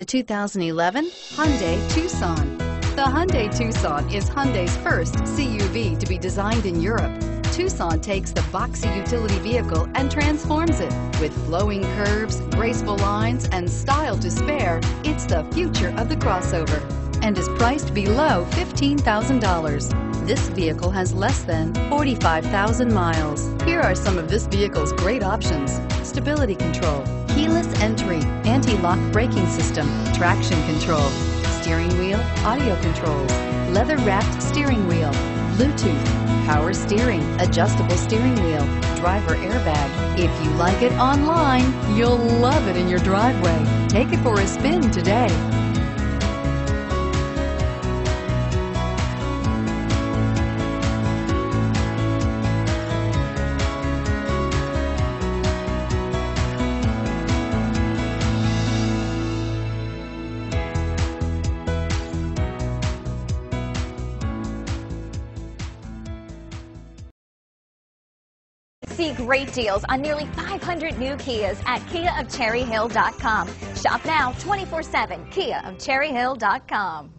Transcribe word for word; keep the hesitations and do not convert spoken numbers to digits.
The two thousand eleven Hyundai Tucson. The Hyundai Tucson is Hyundai's first C U V to be designed in Europe. Tucson takes the boxy utility vehicle and transforms it. With flowing curves, graceful lines, and style to spare, it's the future of the crossover and is priced below fifteen thousand dollars. This vehicle has less than forty-five thousand miles. Here are some of this vehicle's great options: stability control, keyless entry, anti-lock braking system, traction control, steering wheel audio controls, leather-wrapped steering wheel, Bluetooth, power steering, adjustable steering wheel, driver airbag. If you like it online, you'll love it in your driveway. Take it for a spin today. See great deals on nearly five hundred new Kias at Kia of Cherry Hill dot com. Shop now twenty-four seven, Kia of Cherry Hill dot com.